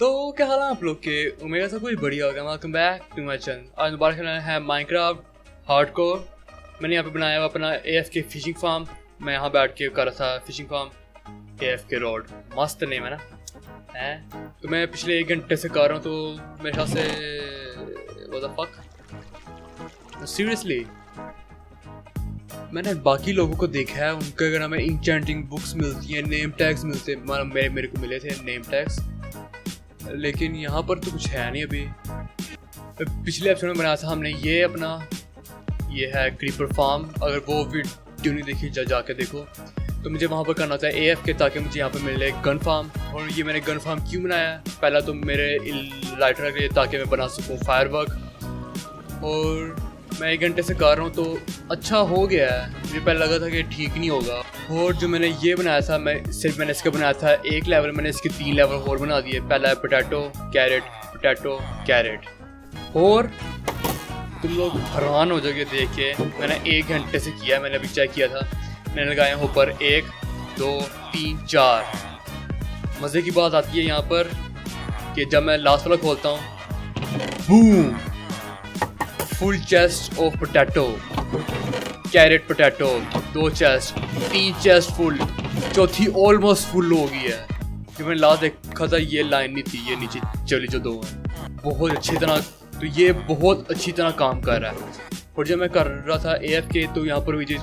तो क्या हाल है आप लोग के, उम्मीद है सब कुछ बढ़िया होगा। Welcome back to my channel. आज दोबारा खेलना है माइनक्राफ्ट हार्डकोर। मैंने यहाँ पे बनाया हुआ अपना एएफके फिशिंग फार्म। मैं यहाँ बैठ के कर रहा था फिशिंग फार्म। एएफके रोड मस्त नेम है ना है। तो मैं पिछले 1 घंटे से कर रहा हूँ, तो मेरे ख्याल से व्हाट द फक सीरियसली मैंने बाकी लोगों को देखा है, उनके अगर हमें इंचेंटिंग बुक्स मिलती हैं, नेम टैग्स मिलते हैं, मेरे को मिले थे नेम टैग्स, लेकिन यहाँ पर तो कुछ है नहीं। अभी पिछले एपिसोड में बनाया था हमने ये अपना, ये है क्रीपर फार्म। अगर वो वीडियो नहीं देखी जाके देखो। तो मुझे वहाँ पर करना था एएफके, ताकि मुझे यहाँ पर मिले गन फार्म। और ये मैंने गन फार्म क्यों बनाया, पहला तो मेरे लाइटर के लिए, ताकि मैं बना सकूँ फायरवर्क। और मैं 1 घंटे से कर रहा हूँ तो अच्छा हो गया है। मुझे पहले लगा था कि ठीक नहीं होगा। और जो मैंने ये बनाया था, मैंने इसका बनाया था 1 लेवल, मैंने इसके 3 लेवल और बना दिए। पहला है पोटैटो कैरेट, पोटैटो कैरेट। और तुम लोग हैरान हो जाओगे देख के, मैंने 1 घंटे से किया। मैंने अभी चेक किया था, मैंने लगाया यहाँ पर 1 2 3 4। मज़े की बात आती है यहाँ पर कि जब मैं लास्ट वाला खोलता हूँ, full chest of potato carrot, potato 2 chest 3 chest full, चौथी ऑलमोस्ट फुल हो गई है। जब मैंने लास्ट देखा था ये लाइन नहीं थी, ये नीचे चली जो 2 है। बहुत अच्छी तरह, तो ये बहुत अच्छी तरह काम कर रहा है। और जब मैं कर रहा था एएफके, तो यहाँ पर मुझे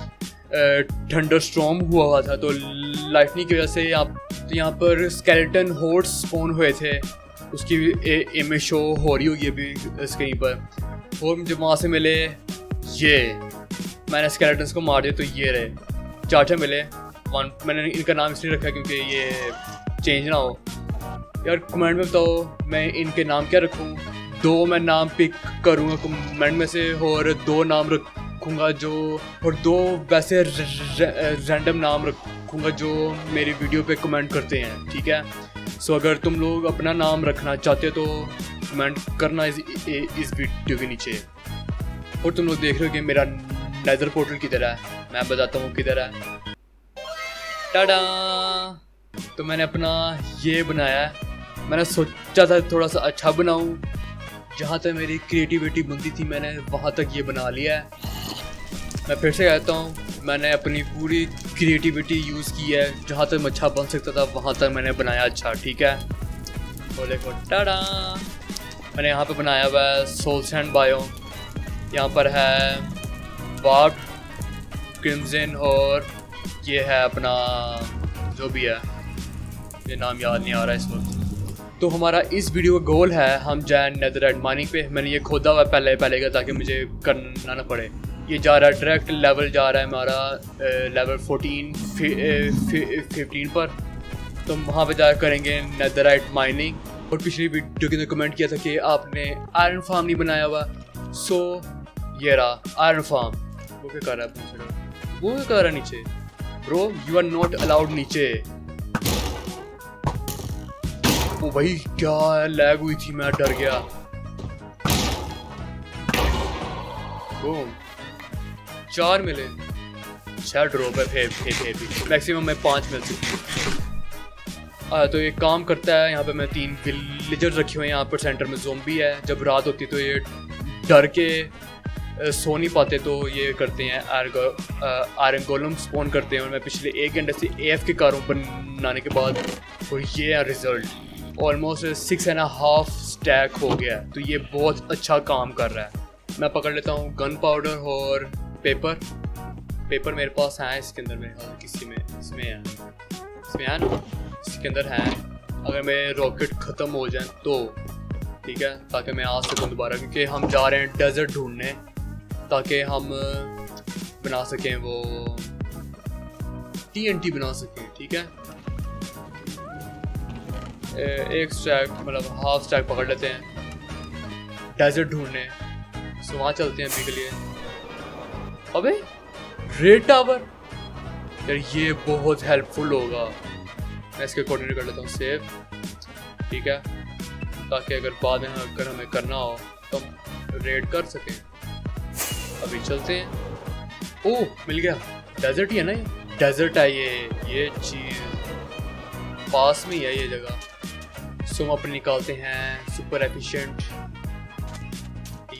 थंडरस्टॉर्म हुआ था, तो लाइटनिंग की वजह से यहाँ पर स्केलेटन होर्ड्स स्पॉन हुए थे। उसकी इमेज शो हो रही होगी अभी स्क्रीन पर। और मुझे वहाँ से मिले ये, मैंने स्केलेटन्स को मार दिया तो ये रहे 4 मिले। मैंने इनका नाम इसलिए रखा क्योंकि ये चेंज ना हो। यार कमेंट में बताओ मैं इनके नाम क्या रखूँ। 2 मैं नाम पिक करूँगा कमेंट में से, और 2 नाम रखूँगा जो, और 2 वैसे रैंडम नाम रखूँगा जो मेरी वीडियो पे कमेंट करते हैं, ठीक है। सो अगर तुम लोग अपना नाम रखना चाहते हो तो कमेंट करना इस वीडियो के नीचे। और तुम लोग देख रहे हो कि मेरा नेदर पोर्टल किधर है, मैं बताता हूँ किधर है। टाडा। तो मैंने अपना ये बनाया है। मैंने सोचा था थोड़ा सा अच्छा बनाऊँ, जहाँ तक मेरी क्रिएटिविटी बनती थी मैंने वहाँ तक ये बना लिया है। मैं फिर से कहता हूँ, मैंने अपनी पूरी क्रिएटिविटी यूज़ की है। जहाँ तक मैं अच्छा बन सकता था वहाँ तक मैंने बनाया अच्छा, ठीक है। बोले को टाडा। मैंने यहाँ पे बनाया हुआ है सोल सैंड बायोम। यहाँ पर है वार्प क्रिम्जन, और ये है अपना जो भी है, ये नाम याद नहीं आ रहा इस वक्त। तो हमारा इस वीडियो का गोल है, हम जाए नेदरराइट माइनिंग पे। मैंने ये खोदा हुआ पहले का, ताकि मुझे करना ना पड़े। ये जा रहा है डायरेक्ट लेवल, जा रहा है हमारा लेवल 14 15 पर। तो वहाँ पर जाकर करेंगे नेदरराइट माइनिंग। और पिछली वीडियो के अंदर कमेंट किया था कि आपने आयरन फार्म नहीं बनाया हुआ, सो ये रहा आयरन फार्म। वो क्या कर रहा है, वो क्या कर रहा है नीचे? Bro you are not allowed नीचे। ओ भाई क्या लैग हुई थी, मैं डर गया। बूम, 4 मिले, 6 ड्रॉप है, मैक्सिमम में 5 मिल सकती है। तो ये काम करता है। यहाँ पे मैं 3 विलेजर्स रखे हुए हैं। यहाँ पर सेंटर में ज़ोंबी है, जब रात होती है तो ये डर के सो नहीं पाते, तो ये करते हैं आयरन गोलम स्पॉन करते हैं। और मैं पिछले 1 घंटे से एएफके कारों बनाने के बाद, और ये है रिज़ल्ट। ऑलमोस्ट 6.5 स्टैक हो गया, तो ये बहुत अच्छा काम कर रहा है। मैं पकड़ लेता हूँ गन पाउडर और पेपर मेरे पास है इसके अंदर, मेरे पास किसी में इसमें है ना, इसके अंदर है। अगर मेरे रॉकेट ख़त्म हो जाए तो ठीक है, ताकि मैं आ सकूँ दोबारा, क्योंकि हम जा रहे हैं डेजर्ट ढूंढने, ताकि हम बना सकें वो TNT बना सकें, ठीक है। 1 स्टैक मतलब 1/2 स्टैक पकड़ लेते हैं डेजर्ट ढूंढने। सो वहाँ चलते हैं अभी के लिए। अबे रेड टावर यार, ये बहुत हेल्पफुल होगा। मैं इसके कोऑर्डिनेट कर लेता हूँ सेव, ठीक है, ताकि अगर बाद में अगर हमें करना हो तो हम रेड कर सकें। अभी चलते हैं। ओह मिल गया, डेजर्ट ही है ना, ये डेजर्ट है। ये चीज़ पास में ही है ये जगह। सो अपने निकालते हैं सुपर एफिशिएंट,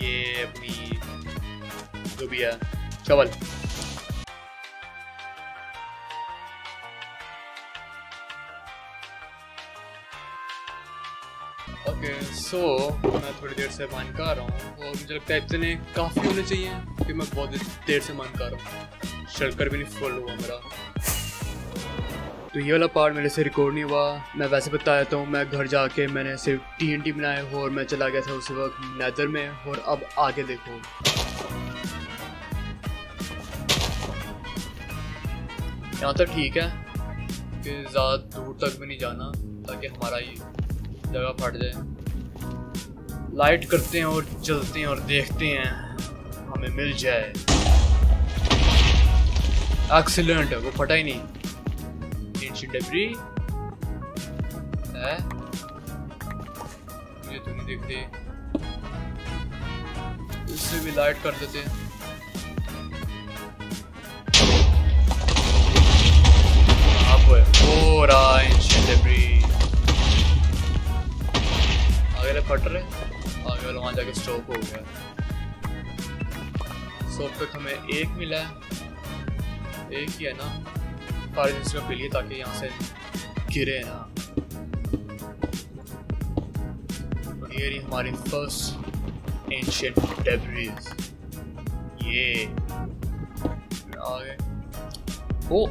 ये अपनी जो भी है चावल। ओके सो मैं थोड़ी देर से माइन कर रहा हूँ और मुझे लगता है इतने काफ़ी होने चाहिए क्योंकि मैं बहुत देर से माइन कर रहा हूँ, शक्कर भी नहीं फुल हुआ मेरा। तो ये वाला पार्ट मेरे से रिकॉर्ड नहीं हुआ, मैं वैसे बता देता हूँ। मैं घर जाके मैंने सिर्फ TNT बनाए और मैं चला गया था उस वक्त नेदर में, और अब आगे देखो। यहाँ तक ठीक है कि ज़्यादा दूर तक भी नहीं जाना ताकि हमारा ये जगह फट जाए। लाइट करते हैं और चलते हैं और देखते हैं हमें मिल जाए। एक्सीलेंट, वो फटा ही नहीं। एंशिएंट डेब्री है, मुझे तो नहीं दिखती, उससे भी लाइट कर देते हैं। एंशिएंट डेब्री आगे फट रहे, आगे वाला वहाँ जाके स्टॉप हो गया। सो अब तक हमें एक मिला है, एक ही है ना, पी लिए ताकि यहाँ से गिरे ना। और ये रही हमारी फर्स्ट एंशिएंट डेब्रीज, ये आ गए। ओ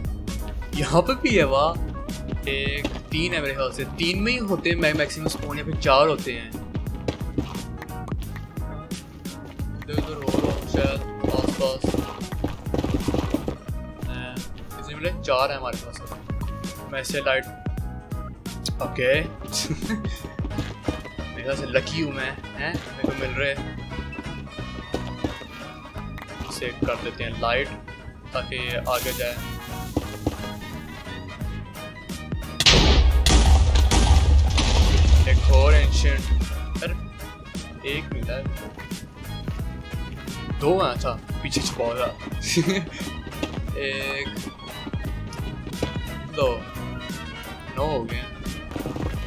यहाँ पे भी है, वाह। एक तीन है मेरे ख्याल से, तीन में ही होते हैं मैक्सिमम स्पॉन, या फिर चार होते हैं। इधर उधर हो रहा हूँ शायद आस पास, चार है हमारे पास। मैं से लाइट ओके मेरा से लकी हूँ मैं, हैं मेरे को मिल रहे। इसे कर देते हैं लाइट ताकि आगे जाए। एक और एंशिएंट, अरे एक मिला है, दो आया था पीछे छुपा था। एक दो नो हो गया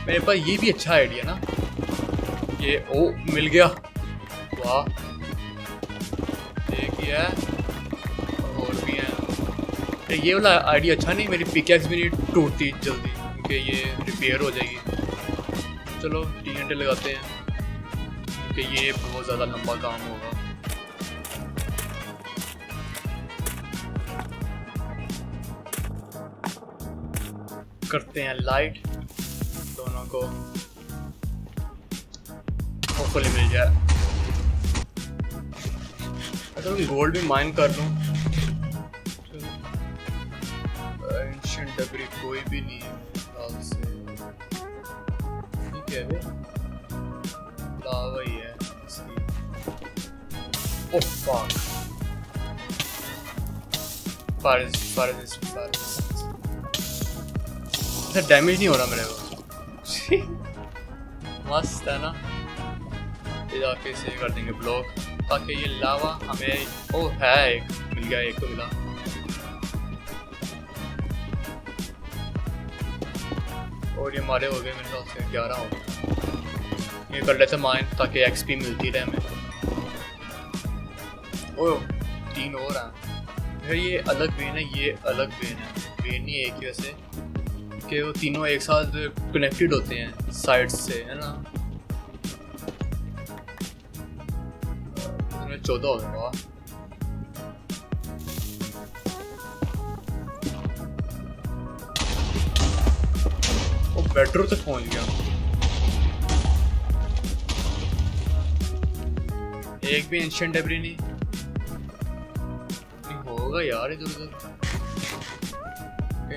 मेरे पास, ये भी अच्छा आइडिया ना। ये ओ मिल गया, वाह। एक ये और भी है, ये वाला आइडिया अच्छा नहीं, मेरी पिकैक्स भी नहीं टूटती जल्दी क्योंकि ये रिपेयर हो जाएगी। चलो TNT लगाते हैं क्योंकि ये बहुत ज़्यादा लंबा काम होगा। करते हैं लाइट दोनों को, होपफुली मिल जाए। अगर मैं गोल्ड भी माइन कर लूँ। एंशिएंट डेब्री कोई भी नहीं है फिलहाल से, ठीक है भी लावा ही है इसकी। ओह फक, पारिस डैमेज नहीं हो रहा मेरे को। मस्त है ना, ये जाके इसे कर देंगे ब्लॉक ताकि ये लावा हमें। ओ है एक मिल गया, एक तो मिला। और ये हमारे हो गए मेरे ख्याल से 11 हो गए। ये कर लेते हैं माइन ताकि XP मिलती रहे हमें। ओह तीन और हैं, ये अलग वेन है, ये अलग वेन है, वेन नहीं एक ही वैसे कि वो तीनों एक साथ कनेक्टेड होते हैं साइड से, है ना। 14 हो गया, वो बेडरूम तक पहुंच गया। एक भी एंशिएंट डेब्री नहीं होगा यार, इधर उधर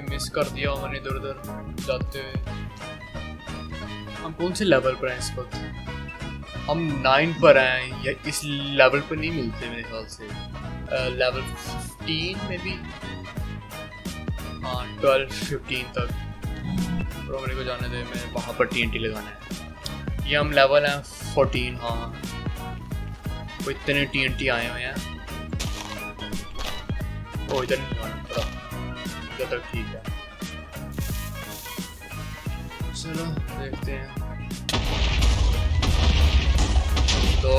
मिस कर दिया मैंने, इधर उधर जाते हुए। हम कौन से लेवल पर हैं इस वक्त? हम 9 पर हैं, या इस लेवल पर नहीं मिलते मेरे ख्याल से। लेवल 15 में भी, हाँ 12-15 तक। और मेरे को जाने दे, मैं वहाँ पर TNT लगाना है। ये हम लेवल हैं 14, हाँ कोई इतने TNT आए हुए हैं। ओ इधर नहीं लगाना पड़ा, तक ठीक है। चलो देखते हैं। दो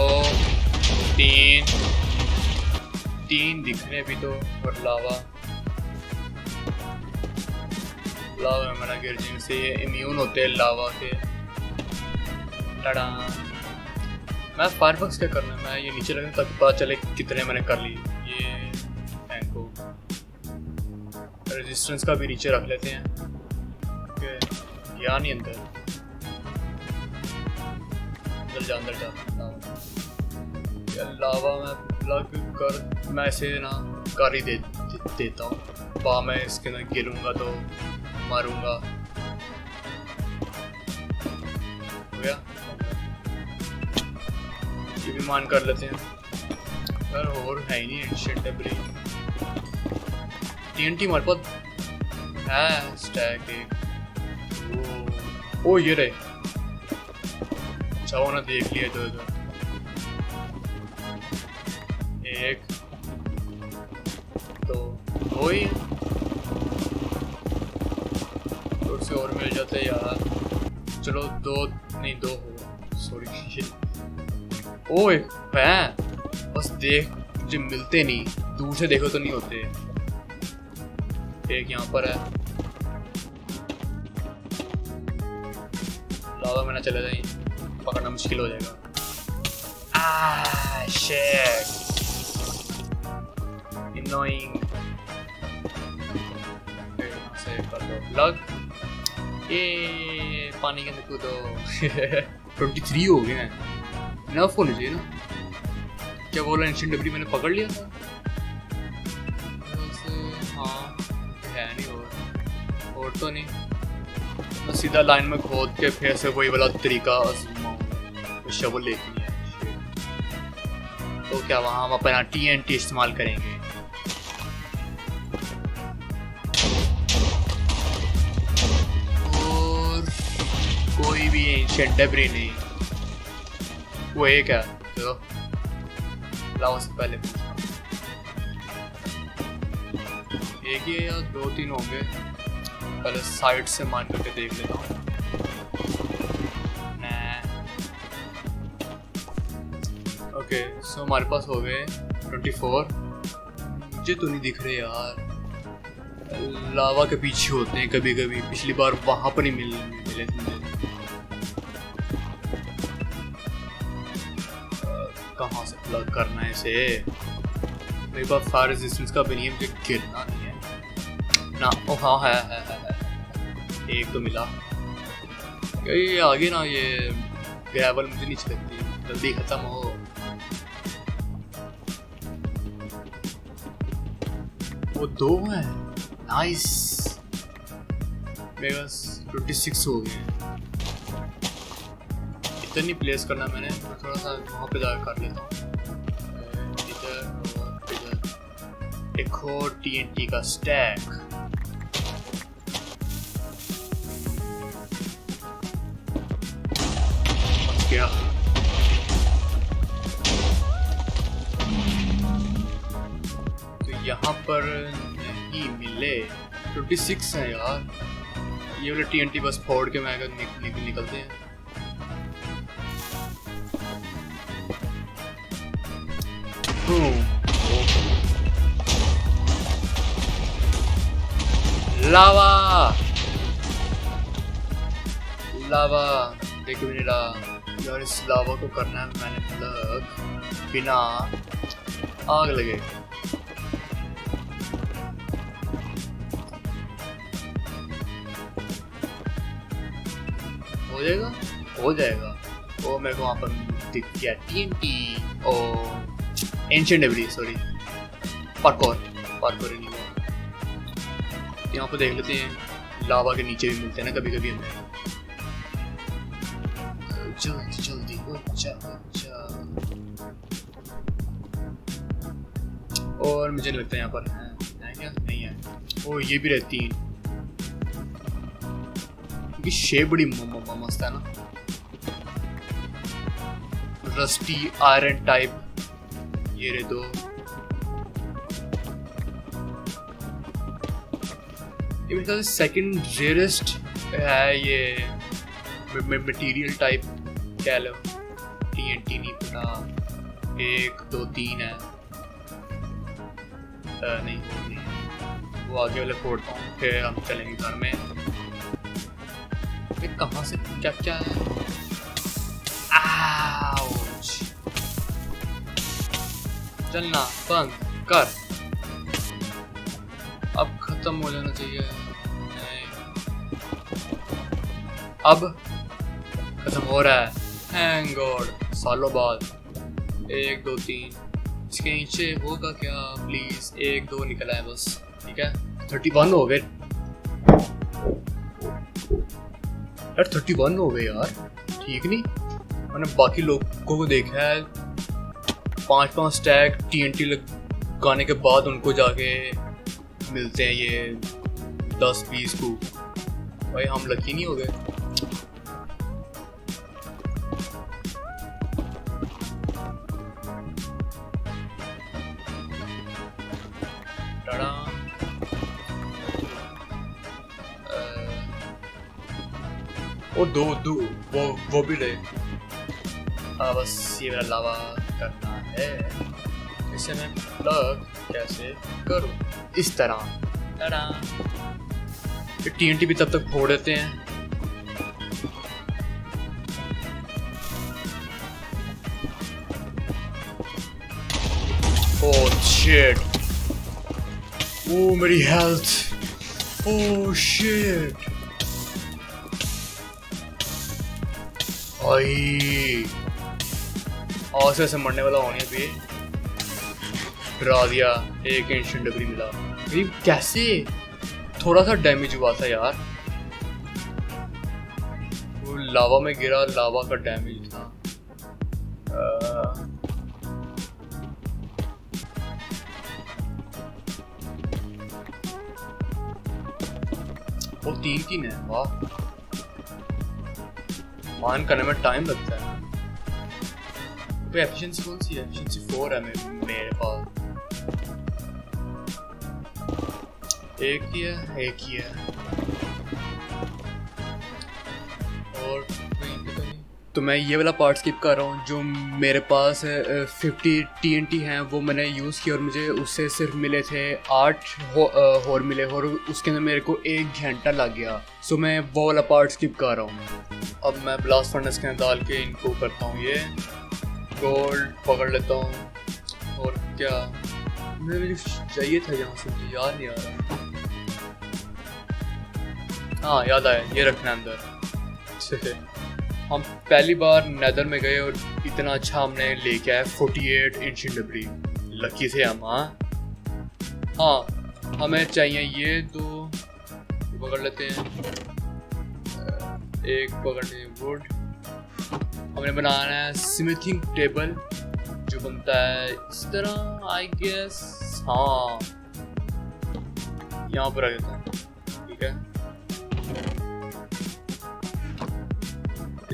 तीन दिखने भी दो। और लावा में मना गिर जिनसे ये इम्यून होते हैं लावा के। टाड़ा मैं फायरबॉक्स क्या करना है, मैं ये नीचे रखने तक पता चले कितने मैंने कर लिए। ये टैंको रेजिस्टेंस का भी नीचे रख लेते हैं या नहीं अंदर अंदर जाता हूँ। लावा मैं प्लग कर मैं इसे ना कर ही देता हूँ। वहाँ मैं इसके अंदर गिरूँगा तो मारूँगा। हो गया, ये भी मान कर लेते हैं यार। और है ही नहीं एंशिएंट डेब्री। TNT हमारे पास है स्टैक एक। ओ ये रहे। अच्छा उन्होंने देख लिया इधर उधर। एक दो ही से और मिल जाते यार। चलो दो नहीं दो हो सॉरी। ओए बस देख मुझे मिलते नहीं, दूर से देखो तो नहीं होते। एक यहाँ पर है लावा में ना चले जाए, पकड़ना मुश्किल हो जाएगा। Ah shit annoying. लग ये पानी के अंदर कूदो। 23 हो गए हैं, नफ होने चाहिए ना। क्या बोला एंशिएंट डेब्री मैंने पकड़ लिया था तो? हाँ है नहीं और तो नहीं। मैं सीधा लाइन में खोद के फिर से वही वाला तरीका आजमाऊंगा। शवल लेती है तो क्या वहाँ हम अपना TNT इस्तेमाल करेंगे। और कोई भी एंशिएंट डेब्री नहीं, वो एक है। चलो लाओ से पहले एक ही या दो तीन होंगे। पहले साइड से मान करके देख लेता हूँ। ओके सो हमारे पास हो गए 24। मुझे तो नहीं दिख रहे यार, लावा के पीछे होते हैं कभी कभी। पिछली बार वहाँ पर ही मिले थे। कहाँ से प्लग करना है इसे? मेरे पास फायर रेजिस्टेंस का भी नहीं है, मुझे गिरना नहीं है ना। ओ हाँ है। एक तो मिला। ये आगे ना ये ग्रेवल मुझे नहीं लगती, जल्दी खत्म हो। वो दो है, नाइस। मेरे पास 26 हो गए। इधर नहीं प्लेस करना मैंने, थोड़ा सा वहाँ पे जाकर कर लेता हूँ। इधर और इधर एक और TNT का स्टैक। क्या तो यहाँ पर नहीं मिले? 26 है यार। ये वाले TNT बस फोड़ के मैं निकलते हैं। लावा लावा देखो मैंने यार इस लावा को करना है मैंने प्लग बिना आग लगे। हो जाएगा हो जाएगा। ओ मेरे को वहाँ पर दिख गया TNT। Oh ancient debris sorry. Parkour नहीं हुआ। यहाँ पर देख लेते हैं, लावा के नीचे भी मिलते हैं ना कभी कभी हमें। जल्दी जल्दी और मुझे लगता है यहाँ पर है क्या? नहीं है। ओ ये भी रहती है, शेप बड़ी मस्त है ना। Rusty iron type. ये रे दो ये मेरे ख्याल से सेकंड रेयरेस्ट है। ये मटेरियल टाइप कह लो, TNT नहीं पता, 1 2 3 है, नहीं वो आगे वाले फोड़ता हूँ, फिर हम चलेंगे घर में। फिर कहाँ से चक्चा है? चलना बंद कर, अब खत्म हो जाना चाहिए, अब खत्म हो रहा है, थैंक गॉड, सालों बाद। 1 2 3 इसके नीचे होगा क्या? प्लीज 1 2 निकला है बस, ठीक है। 31 हो गए यार, 31 हो गए यार, ठीक नहीं। मैंने बाकी लोगों को देखा है 5-5 स्टैक TNT लगाने के बाद उनको जाके मिलते हैं ये 10-20 को। भाई हम लकी नहीं हो गए। ओ दो वो भी रहे। बस ये मेरा लावा करना है, इसे मैं प्लग कैसे करूँ? इस तरह TNT भी तब तक फोड़ देते हैं। ओह शिट, ओह मेरी हेल्थ, ओह शिट, आई और से मरने वाला होने पे डरा दिया। एक एंशिएंट डिब्री मिला, करीब कैसे थोड़ा सा डैमेज हुआ था यार, वो लावा में गिरा, लावा का डैमेज था। वो 3-3 है, वाह, मान करने में टाइम लगता है। एफिशिएंसी कौन सी है? एफिशिएंसी 4 है मेरे पास। एक ही है और तो मैं ये वाला पार्ट स्किप कर रहा हूँ। जो मेरे पास 50 TNT हैं वो मैंने यूज़ किया और मुझे उससे सिर्फ मिले थे 8 और मिले, और उसके अंदर मेरे को 1 घंटा लग गया। सो मैं वो वाला पार्ट स्किप कर रहा हूँ। अब मैं ब्लास्ट फर्नेस के अंदर डाल के इनको करता हूँ, ये गोल्ड पकड़ लेता हूँ। और क्या मुझे चाहिए था यहाँ से, मुझे याद नहीं आ रहा। हाँ याद आया, ये रखना अंदर। हम पहली बार नेदर में गए और इतना अच्छा हमने लेके आया 48 एंशिएंट डिब्री, लकी से हम। हाँ हमें चाहिए ये, तो पकड़ लेते हैं, एक पकड़ते हैं वुड। हमने बनाना है स्मिथिंग टेबल, जो बनता है इस तरह, आई गेस। हाँ यहाँ पर आ गया था, ठीक है।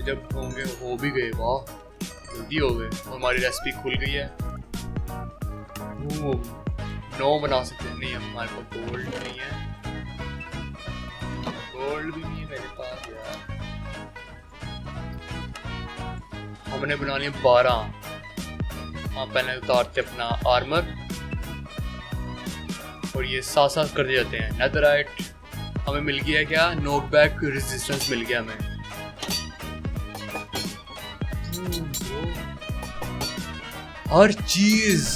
जब होंगे हो भी गए, वाह जल्दी हो गए। हमारी रेसिपी खुल गई है, वो 9 बना सकते हैं। नहीं हमारे पास गोल्ड नहीं है, गोल्ड भी नहीं है मेरे पास यार। हमने बना लिए 12। हाँ पहले उतारते अपना आर्मर और ये साथ कर दिए जाते हैं। नेदराइट हमें मिल गया, क्या नॉकबैक रेजिस्टेंस मिल गया हमें। हर चीज,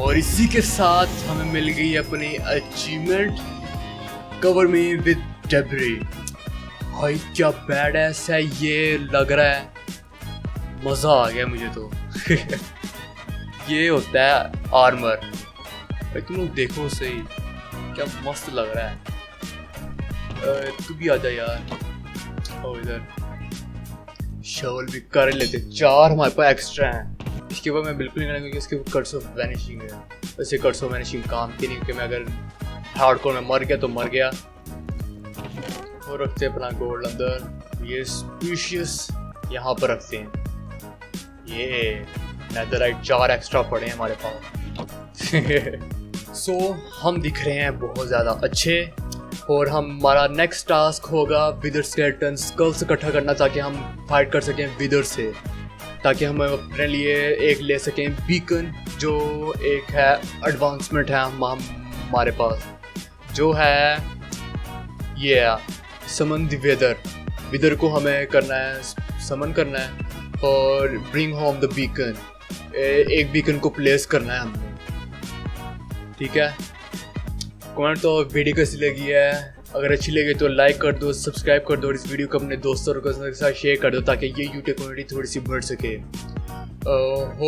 और इसी के साथ हमें मिल गई अपनी अचीवमेंट कवर में विद डेब्री। भाई क्या बैडएस है ये, लग रहा है मज़ा आ गया मुझे तो। ये होता है आर्मर, भाई तुम लोग देखो सही क्या मस्त लग रहा है। तू भी आ जा यार, और इधर शवल भी कर लेते, 4 हमारे पास एक्स्ट्रा हैं। इसके बाद मैं बिल्कुल नहीं करूँगा क्योंकि इसके कर्स ऑफ वैनिशिंग है। वैसे कर्स ऑफ वैनिशिंग काम की नहीं, क्योंकि मैं अगर हार्डकोर में मर गया तो मर गया। और रखते अपना गोल्ड अंदर, ये स्पीशियस यहाँ पर रखते हैं। ये नेदरराइट 4 एक्स्ट्रा पड़े हैं हमारे पास। सो हम दिख रहे हैं बहुत ज़्यादा अच्छे। और हमारा नेक्स्ट टास्क होगा विदर स्केलेटन स्कल्स इकट्ठा करना ताकि हम फाइट कर सकें विदर से, ताकि हम अपने लिए एक ले सकें बीकन, जो एक है एडवांसमेंट है हमारे पास, जो है ये समन वेदर। विदर को हमें करना है, समन करना है और ब्रिंग होम द बीकन, एक बीकन को प्लेस करना है हमने, ठीक है। कमेंट तो वीडियो कैसी लगी है, अगर अच्छी लगी तो लाइक कर दो, सब्सक्राइब कर दो और इस वीडियो को अपने दोस्तों और कज़न के साथ शेयर कर दो ताकि ये यूट्यूब कम्युनिटी थोड़ी सी बढ़ सके।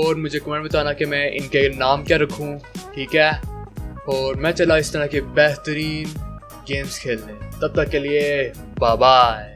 और मुझे कमेंट बताना कि मैं इनके नाम क्या रखूं, ठीक है। और मैं चला इस तरह के बेहतरीन गेम्स खेलने, तब तक के लिए बाय बाय।